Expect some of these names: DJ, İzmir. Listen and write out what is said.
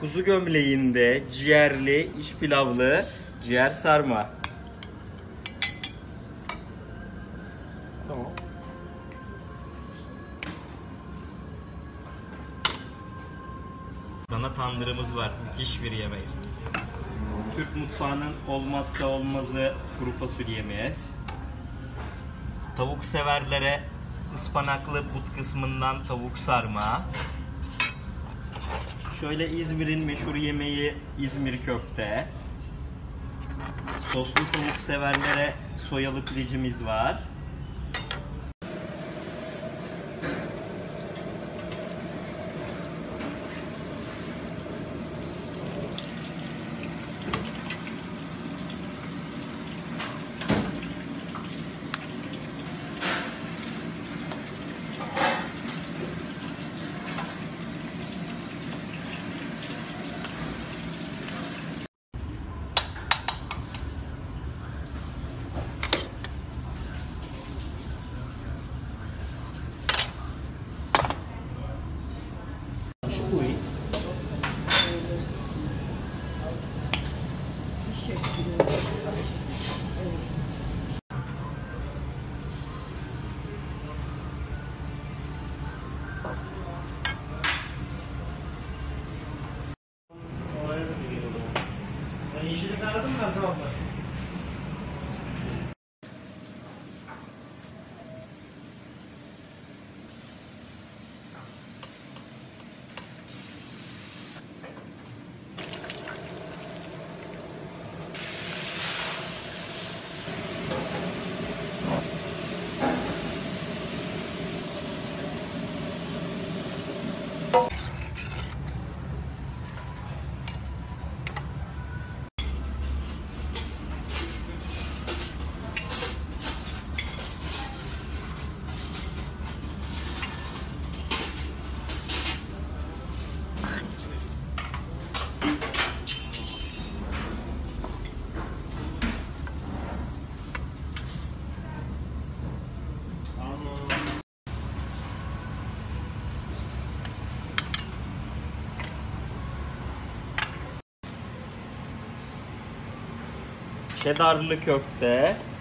kuzu gömleğinde ciğerli, iç pilavlı ciğer sarma. Tamam. Dana tandırımız var. Müthiş bir yemek. Türk mutfağının olmazsa olmazı kuru fasulye yemeğiz. Tavuk severlere ıspanaklı but kısmından tavuk sarma. Şöyle İzmir'in meşhur yemeği İzmir köfte. Soslu tavuk severlere soyalı pirincimiz var. Yeşillik aradım da tamam. Çedarlı köfte.